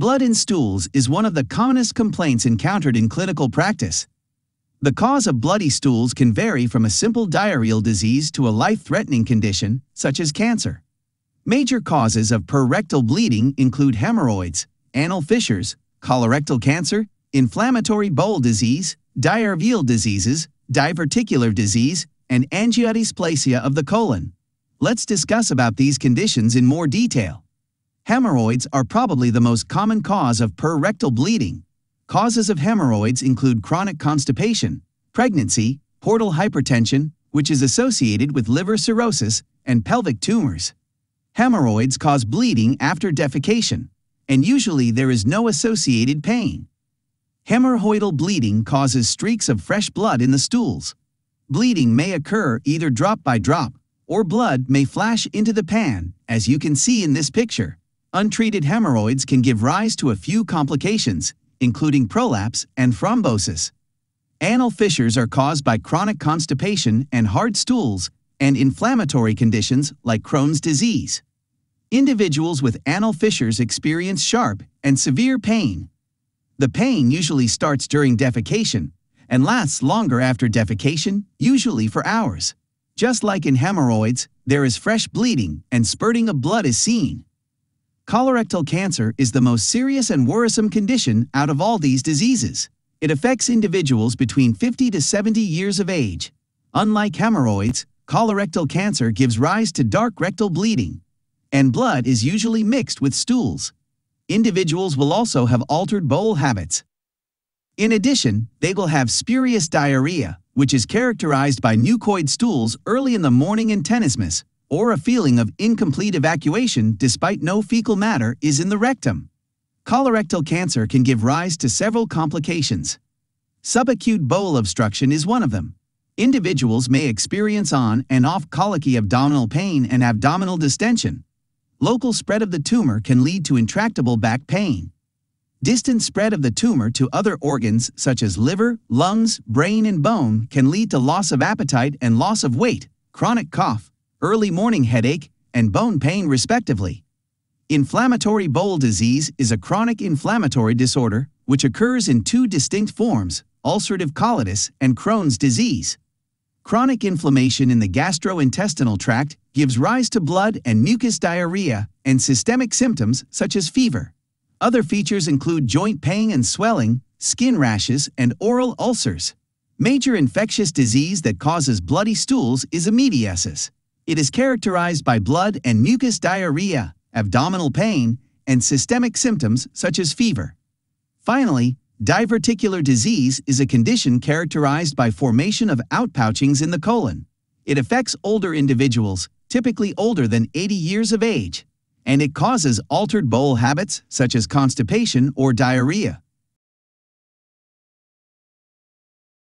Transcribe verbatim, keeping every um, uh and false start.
Blood in stools is one of the commonest complaints encountered in clinical practice. The cause of bloody stools can vary from a simple diarrheal disease to a life-threatening condition, such as cancer. Major causes of perirectal bleeding include hemorrhoids, anal fissures, colorectal cancer, inflammatory bowel disease, diarrheal diseases, diverticular disease, and angiodysplasia of the colon. Let's discuss about these conditions in more detail. Hemorrhoids are probably the most common cause of perirectal bleeding. Causes of hemorrhoids include chronic constipation, pregnancy, portal hypertension, which is associated with liver cirrhosis, and pelvic tumors. Hemorrhoids cause bleeding after defecation, and usually there is no associated pain. Hemorrhoidal bleeding causes streaks of fresh blood in the stools. Bleeding may occur either drop by drop, or blood may flash into the pan, as you can see in this picture. Untreated hemorrhoids can give rise to a few complications, including prolapse and thrombosis. Anal fissures are caused by chronic constipation and hard stools, and inflammatory conditions like Crohn's disease. Individuals with anal fissures experience sharp and severe pain. The pain usually starts during defecation and lasts longer after defecation, usually for hours. Just like in hemorrhoids, there is fresh bleeding and spurting of blood is seen. Colorectal cancer is the most serious and worrisome condition out of all these diseases. It affects individuals between fifty to seventy years of age. Unlike hemorrhoids, colorectal cancer gives rise to dark rectal bleeding, and blood is usually mixed with stools. Individuals will also have altered bowel habits. In addition, they will have spurious diarrhea, which is characterized by mucoid stools early in the morning and tenesmus, or a feeling of incomplete evacuation despite no fecal matter is in the rectum. Colorectal cancer can give rise to several complications. Subacute bowel obstruction is one of them. Individuals may experience on and off colicky abdominal pain and abdominal distension. Local spread of the tumor can lead to intractable back pain. Distant spread of the tumor to other organs such as liver, lungs, brain, and bone can lead to loss of appetite and loss of weight, chronic cough, early morning headache, and bone pain respectively. Inflammatory bowel disease is a chronic inflammatory disorder which occurs in two distinct forms, ulcerative colitis and Crohn's disease. Chronic inflammation in the gastrointestinal tract gives rise to blood and mucus diarrhea and systemic symptoms such as fever. Other features include joint pain and swelling, skin rashes, and oral ulcers. Major infectious disease that causes bloody stools is amoebiasis. It is characterized by blood and mucus diarrhea, abdominal pain, and systemic symptoms such as fever. Finally, diverticular disease is a condition characterized by formation of outpouchings in the colon. It affects older individuals, typically older than eighty years of age, and it causes altered bowel habits such as constipation or diarrhea.